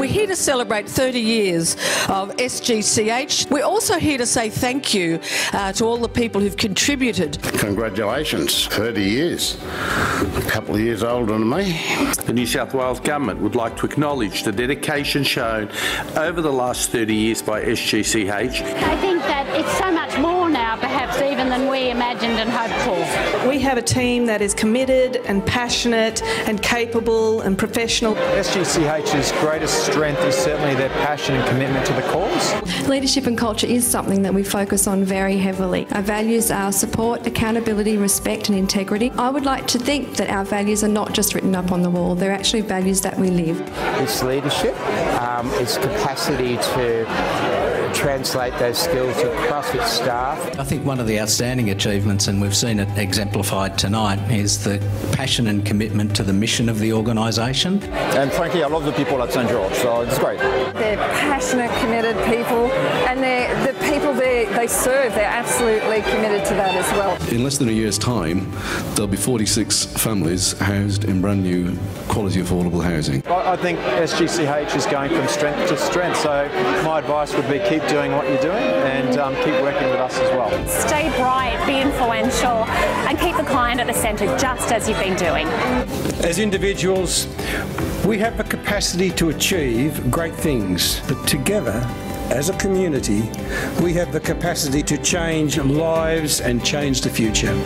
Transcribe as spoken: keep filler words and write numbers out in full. We're here to celebrate thirty years of S G C H. We're also here to say thank you uh, to all the people who've contributed. Congratulations, thirty years, a couple of years older than me. The New South Wales Government would like to acknowledge the dedication shown over the last thirty years by S G C H. I think that it's so much more now perhaps even than we imagined and hoped for. We have a team that is committed and passionate and capable and professional. S G C H's greatest strength is certainly their passion and commitment to the cause. Leadership and culture is something that we focus on very heavily. Our values are support, accountability, respect and integrity. I would like to think that our values are not just written up on the wall, they're actually values that we live. It's leadership, um, it's capacity to translate those skills across its staff. I think one of the outstanding achievements, and we've seen it exemplified tonight, is the passion and commitment to the mission of the organisation. And frankly, I love the people at St George, so it's great. They're passionate, committed people, and they're the people they, they serve, they're absolutely committed to that as well. In less than a year's time, there'll be forty-six families housed in brand new quality affordable housing. I think S G C H is going from strength to strength, so my advice would be keep Keep doing what you're doing and um, keep working with us as well. Stay bright, be influential and keep the client at the centre just as you've been doing. As individuals, we have the capacity to achieve great things, but together, as a community, we have the capacity to change lives and change the future.